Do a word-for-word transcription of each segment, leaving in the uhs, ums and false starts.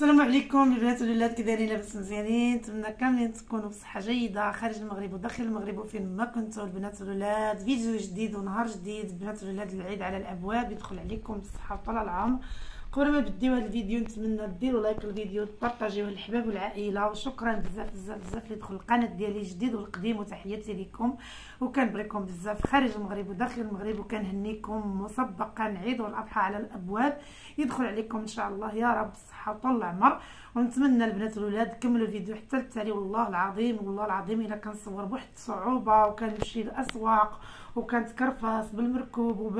السلام عليكم البنات والولاد، كي دايرين؟ لاباس مزيانين؟ نتمنى كاملين تكونوا بصحه جيده خارج المغرب وداخل المغرب وفين ما كنتوا. البنات والولاد، فيديو جديد ونهار جديد. البنات والولاد، العيد على الابواب، يدخل عليكم بالصحه وطول العمر. قبل ما نبداو هذا الفيديو نتمنى ديروا لايك للفيديو وتبارطاجيوه للحباب والعائله، وشكرا بزاف بزاف بزاف اللي دخل القناه ديالي الجديد والقديم، وتحياتي لكم وكنبغيكم بزاف خارج المغرب وداخل المغرب، وكنهنيكم مسبقا عيد والاضحى على الابواب، يدخل عليكم ان شاء الله يا رب بالصحه وطول العمر. ونتمنى البنات والولاد كملوا الفيديو حتى للتالي. والله العظيم والله العظيم الا كنصور بواحد الصعوبه وكنمشي للاسواق وكنتكرفص بالمركوب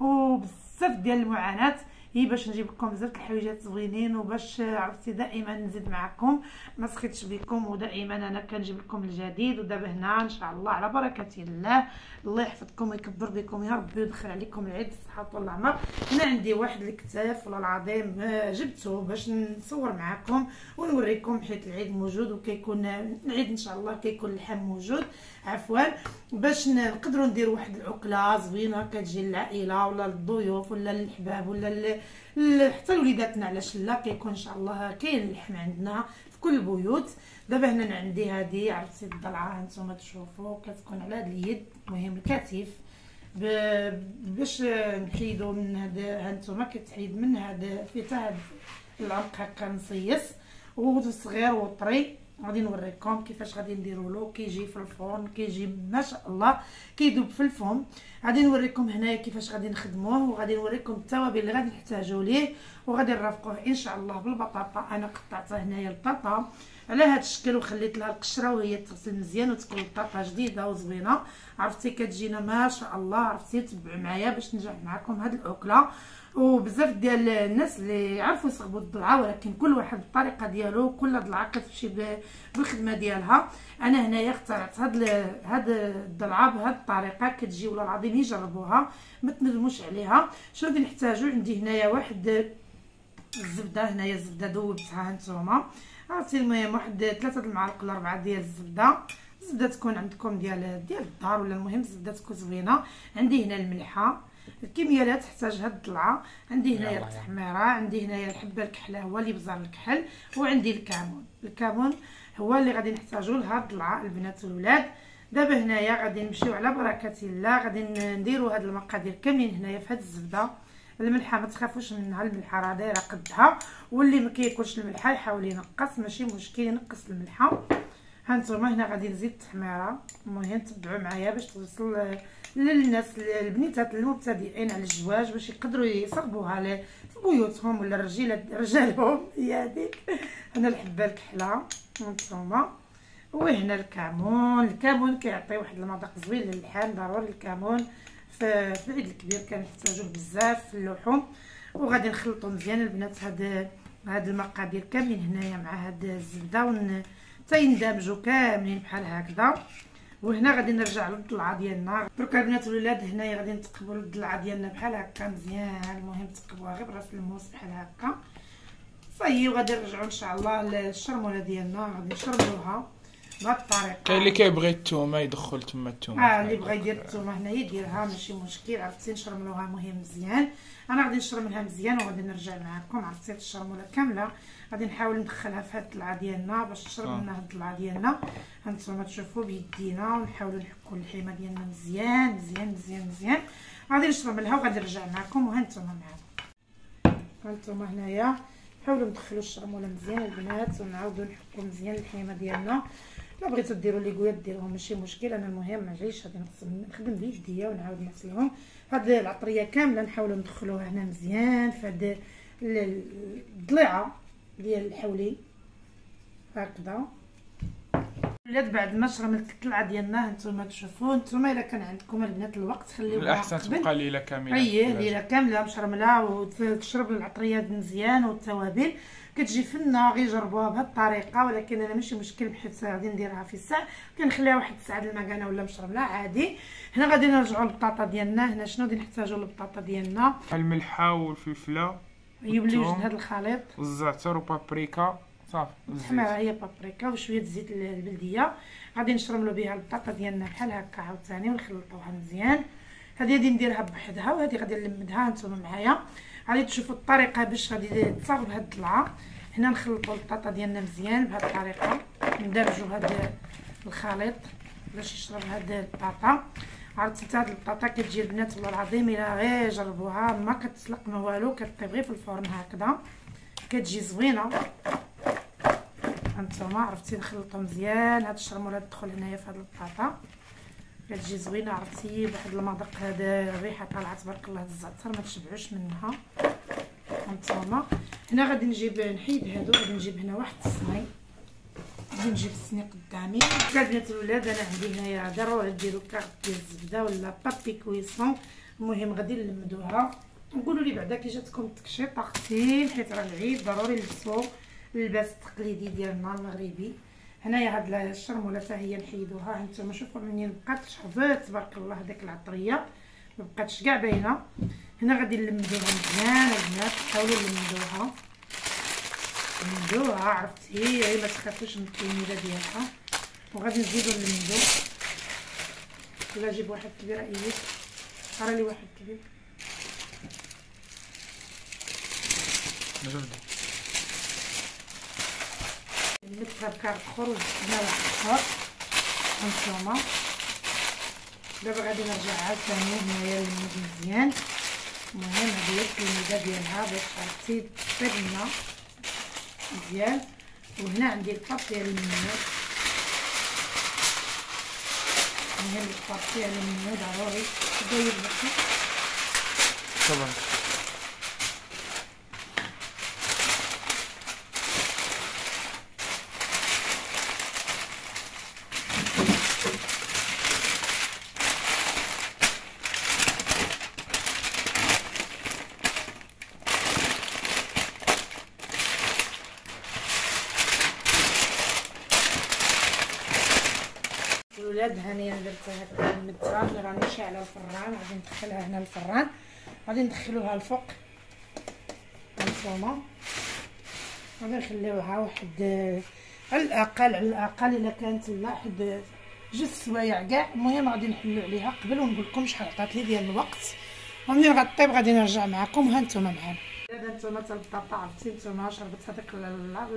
وبزاف ديال المعاناه، هي باش نجيب لكم بزاف الحويجات زوينين، وباش عرفتي دائما نزيد معكم ما سخيتش بكم، ودائما انا كنجيب لكم الجديد. ودابا هنا ان شاء الله على بركه الله، الله يحفظكم ويكبر بكم يا ربي، ويدخل عليكم العيد بالصحه طول العمر. هنا عندي واحد الكتاف والله العظيم جبته باش نصور معكم ونوريكم، حيت العيد موجود وكيكون العيد ان شاء الله كيكون اللحم موجود عفوا، باش نقدروا نديروا واحد العقله زوينه كتجي للعائله ولا للضيوف ولا للحباب ولا حتى لوليداتنا، علاش لا؟ كيكون ان شاء الله كاين اللحم عندنا في كل البيوت. دابا هنا عندي هذه عرفتي الضلعه، هانتوما تشوفوا كتكون على هذه اليد، المهم الكتف باش نحيدو من هذا، هانتوما كتحيد من هذا في حتى هذا العمق هكا نصيص وصغير وطري. غادي نوريكم كيفاش غادي نديرو له، كيجي في الفرن كيجي ما شاء الله كيذوب في الفم. غادي نوريكم هنايا كيفاش غادي نخدموه، وغادي نوريكم التوابل اللي غادي نحتاجو ليه، وغادي نرافقوه ان شاء الله بالبطاطا. انا قطعتها هنايا البطاطا على هذا الشكل وخليت لها القشره وهي تغسل مزيان، وتكون البطاطا جديده وزوينه عرفتي كتجينا ما شاء الله. عرفتي تبعوا معايا باش ننجح معكم هاد الاكله، وبزاف ديال الناس اللي عرفوا يصغبوا الضلعه، ولكن كل واحد بالطريقه ديالو، كل ضلعه كتمشي بالخدمه ديالها. انا هنايا اخترعت هاد هاد الضلعه بهاد الطريقه كتجي والله العظيم، يجربوها ما تندموش عليها. شنو غادي نحتاجو؟ عندي هنايا واحد الزبده، هنايا الزبده ذوبتها هانتوما عرفتي، المهم واحد ثلاثه المعالق ولا اربعه ديال الزبده، الزبده تكون عندكم ديال ديال الدار ولا المهم الزبده تكون زوينه. عندي هنا الملحه، الكميه اللي تحتاج هاد الضلعه، عندي هنايا التحميره، عندي هنايا الحبه الكحله هو اللي بزار الكحل، وعندي الكمون، الكمون هو اللي غادي نحتاجو لهاد الضلعه البنات والولاد. دابا هنايا غادي نمشيو على بركه الله، غادي نديرو هاد المقادير كاملين هنايا في هاد الزبده. الملحه ما تخافوش منها، الملحه راه دايره قدها، واللي ما كياكلش الملحه يحاول ينقص ماشي مشكل ينقص الملحه. هانتوما هنا غادي نزيد التحميره، المهم تبعوا معايا باش توصل للناس البنيتات المبتدئين على الزواج باش يقدروا يصاغبوها في بيوتهم ولا رجال رجالهم. هي هذيك هنا الحبه الكحله هانتوما، وهنا الكمون، الكمون كيعطي واحد المذاق زوين للحام، ضروري الكمون في العيد الكبير كنحتاجوه بزاف في اللحوم. وغادي نخلطو مزيان البنات هاد هاد المقادير كاملين هنايا مع هاد الزبده ون حتى يندمجوا كاملين بحال هكذا. وهنا غادي نرجع للضلعه ديالنا. دركا البنات والولاد هنايا غادي نتقبوا الضلعه ديالنا بحال هكا مزيان، المهم تقبوها غير براس الموس بحال هكا صايي، وغادي نرجعوا ان شاء الله للشرموله ديالنا، غادي نشربوها بهاد الطريقه. كاين اللي كيبغي الثومه يدخل تما الثومه، اه اللي بغى يدير الثومه هنايا يديرها ماشي مشكل عرفتي، نشرملوها مهم مزيان. انا غادي نشرملها مزيان وغادي نرجع معكم عرفتي الشرموله كامله، غادي نحاول ندخلها في هاد الضلعه ديالنا باش تشرب لنا هاد الضلعه ديالنا. هانتوما تشوفوا بيدينا، ونحاولوا نحكوا الحيمه ديالنا مزيان مزيان مزيان مزيان. غادي نشرملها وغادي نرجع معكم. وهانتوما معايا، هانتوما هنايا نحاولوا ندخلوا الشرموله مزيان البنات، ونعاودوا نحكوا مزيان الحيمه ديالنا. لا بغيتو ديروا لي كويات ديرهم ماشي مشكل، انا المهم ما جايش غادي نقسم نخدم بيديا ونعاود نغسلهم. هاد العطريه كامله نحاولوا ندخلوها هنا مزيان في هاد الضليعه ديال الحولي هكذا. الولاد بعد ما شرملت الضلعه ديالنا هانتوما تشوفوا، نتوما الا كان عندكم البنات الوقت خليوها الاحسن تبقى ليله كامله، اي ليله كامله مشرمله وتشرب العطريات مزيان والتوابل كتجي فنه. غير جربوها بهاد الطريقه، ولكن انا ماشي مشكل بحيت غادي نديرها في الساعه كنخليها واحد الساعه المكانه ولا مشرمله عادي. هنا غادي نرجعوا للبطاطا ديالنا. هنا شنو غادي نحتاجوا للبطاطا ديالنا؟ الملحه والفلفله يوليو جد هاد الخليط، الزعتر وبابريكا صافي، الحماره هي بابريكا وشويه زيت البلديه. غادي نشرملو بها البطاطا ديالنا بحال هكا عاوتاني ونخلطوها مزيان. هذه غادي نديرها بوحدها وهذه غادي نلمدها، هانتوما معايا غادي تشوفوا الطريقه باش غادي تصاغب هاد الضلعه. هنا نخلطوا البطاطا ديالنا مزيان بهذه الطريقه، ندرجوا هذا الخليط باش يشرب هذه البطاطا. عرفتي هاد البطاطا كتجي البنات والله العظيم الا غير جربوها، ما كتسلق ما والو، كطيب غير في الفرن هكذا كتجي زوينه. هانتوما عرفتي نخلطو مزيان، هاد الشرموله تدخل هنايا في هاد البطاطا كتجي زوينه. عرفتي بواحد المذاق، هذا الريحه طالعه تبارك الله الزعتر ما تشبعوش منها. هانتوما هنا غادي نجيب نحيد هادو، غادي نجيب هنا واحد الصني، غادي نجيب الصني قدامي. البنات الولاد انا عندي هنايا ضروري ديرو كارط ديال الزبده ولا بابي كويسون، المهم غادي نلمدوها. نقولوا لي بعدا كي جاتكم التكشيطه اختي، حيت راه العيد ضروري نلبسو اللباس التقليدي ديالنا المغربي. هنايا هاد الشرموله حتى هي نحيدوها. هانتوما شوفوا منين بقات شحبات تبارك الله هذيك العطريه، مبقاتش كاع باينه. هنا غادي نلمدوها مزيان البنات، حاولوا نلمدوها نلمدوها عرفتي، هي ما تخافوش من التلميده ديالها. وغادي نزيدو نلمدو، ولا جيب واحد كبير ايوب، راه لي واحد كبير نجرب. نمدها بكارط خروج هنا واحد الشهر. هانتوما دابا غادي نرجعها ثاني هنايا نلمد مزيان. المهم هادي التلميده ديالها باش عرفتي طيب لنا مزيان. وهنا عندي الطاب ديال المنود، المهم الطاب ديال المنود ضروري داير بخير طبعا. الولاد هانيه درت هاد المدفه اللي راني شاعله الفران، غادي ندخلها هنا للفران، غادي ندخلوها الفوق. هانتوما غادي نخليوها واحد على الاقل، على الاقل الا كانت واحد جوج سوايع كاع. المهم غادي نحلو عليها قبل ونقول لكم شحال عطات لي ديال الوقت، ومنين غطيب غادي نرجع معكم. هانتوما معانا دابا، هانتوما حتى البطاطا عرفتي نتوما شربت هذاك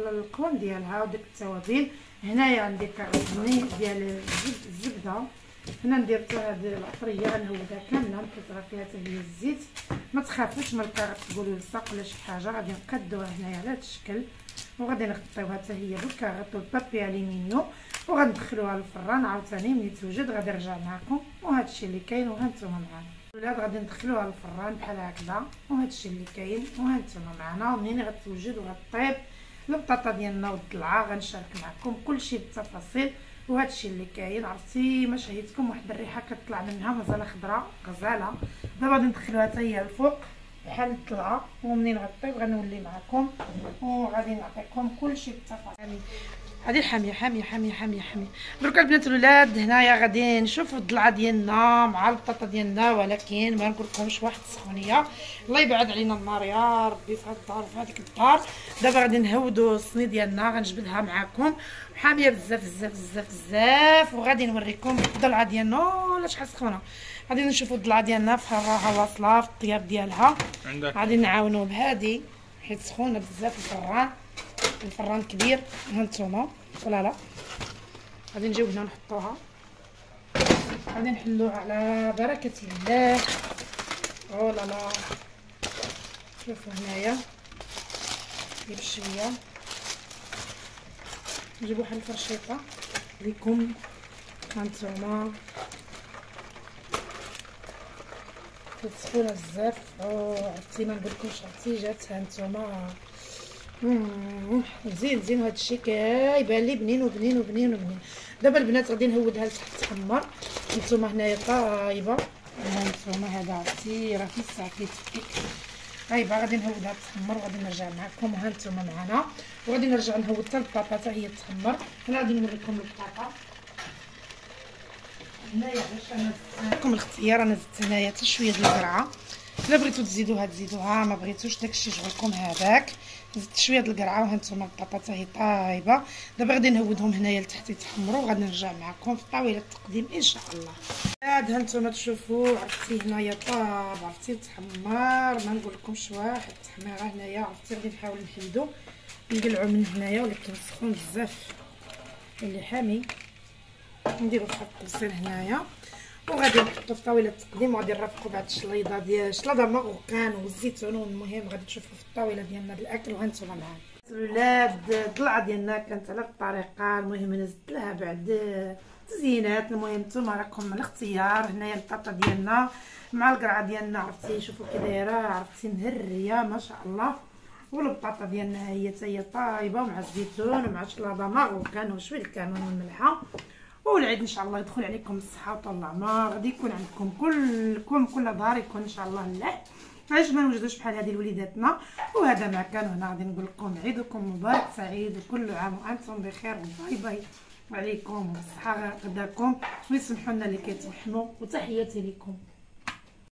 القوام ديالها وديك التوابل. هنايا عندي كارطوني ديال الزبده، هنا ندير حتى هاد العطريه غنهودها كامله، نكثر فيها حتى هي الزيت. ما تخافوش من الكارط تقولوا لصق ولا شي حاجه، غادي نقادوها هنايا على هاد الشكل، وغادي نغطيوها حتى هي بالكارط والبابي الومنيو، وغندخلوها للفران عاوتاني ملي توجد غادي نرجع معكم. وهادشي اللي كاين، وهانتوما معانا الولاد غادي ندخلوها للفران بحال هكذا. وهادشي اللي كاين، وهانتوما معانا. ومنين غتوجد وغطيب البطاطا ديالنا والضلعه غنشارك معكم كلشي بالتفاصيل. وهادشي اللي كاين عرفتي، ما شهيتكم واحد الريحه كتطلع منها مازال خضراء غزاله. دابا غادي ندخلوها حتى هي الفوق بحال الضلعه، ومنين غطيب غنولي معكم وغادي نعطيكم كلشي بالتفاصيل. هذه الحاميه حاميه حاميه حاميه حاميه درك البنات الولاد. هنايا غادي نشوفوا الضلعه ديالنا مع البطاطا ديالنا، ولكن ما نقولكمش واحد السخونيه، الله يبعد علينا النار يا ربي في هاد الدار في هذيك الدار. دابا غادي نهودوا الصني ديالنا، غنجبدها معكم حاميه بزاف بزاف بزاف بزاف، وغادي نوريكم الضلعه ديالنا لا شحال سخونه. غادي نشوفوا الضلعه ديالنا في حراها واصله في الطياب ديالها. غادي نعاونوا بهذه حيت سخونه بزاف الفران، الفران كبير. هانتوما ولا لا غادي نجيو هنا نحطوها، غادي نحلوها على بركه الله. ولا لا شوفوا هنايا ديال شويه، نجيبو واحد الفرشيطه ليكم. هانتوما كتسخونه بزاف، عرفتي ما نقولكمش عرفتي جات. هانتوما امم زين زين هادشي كيبان لي بنين وبنين وبنين وبنين. دابا البنات غادي نهودها لتحت تحمر. نتوما هنايا طايبه، هانتوما هذا عرفتي راه في الساعه كيتفك طايبه. غادي نهودها تحمر وغادي نرجع معكم. هانتوما معنا، وغادي نرجع نهود حتى البطاطا حتى هي تحمر. هنا غادي نوريكم البطاطا هنايا باش انا نعطيكم الاختيار. انا زدت هنايا حتى شويه ديال القرعه، الا بغيتو تزيدوها تزيدوها، ما بغيتوش داكشي شغلكم هذاك. زدت شويه د القرعه، وهانتوما البطاطا حتى هي طايبه. دابا غادي نهودهم هنايا لتحت يتحمروا، وغادي نرجع معكم في طاوله التقديم ان شاء الله. هاد هانتوما تشوفوا عرفتي هنايا طاب عرفتي تحمر، ما نقولكمش واحد التحميره هنايا عرفتي. غادي نحاول نحيدو نقلعو من هنايا ولكن سخون بزاف اللي حامي، نديرو فحال الطبسيل هنايا وغادي نحطو في طاوله التقديم وغادي نرافقو بعد الشليضه ديال شلاضه مغرقان والزيتون. المهم غادي تشوفو في الطاوله ديالنا بالاكل وهانتوما معايا. الولاد الضلعه ديالنا كانت على الطريقه، المهم انا زدت لها بعد تزيينات، المهم نتوما راكم على اختيار. هنايا البطاطا ديالنا مع القرعه ديالنا، عرفتي شوفوا كي دايره، عرفتي مهريه ما شاء الله. والبطاطا ديالنا هي حتى هي طايبه مع الزيتون ومع شلاضه مغرقان وشويه الكمون والملحه. والعيد ان شاء الله يدخل عليكم الصحه وطول العمر، غادي يكون عندكم كلكم كل ظهر يكون ان شاء الله مليح، علاش ما نوجدوش بحال هذه لوليداتنا. وهذا ما كان، وهنا غادي نقول لكم عيدكم مبارك سعيد وكل عام وانتم بخير، باي باي وعليكم والصحه غداكم، ويسمحوا لنا اللي كيتوحموا، وتحياتي لكم.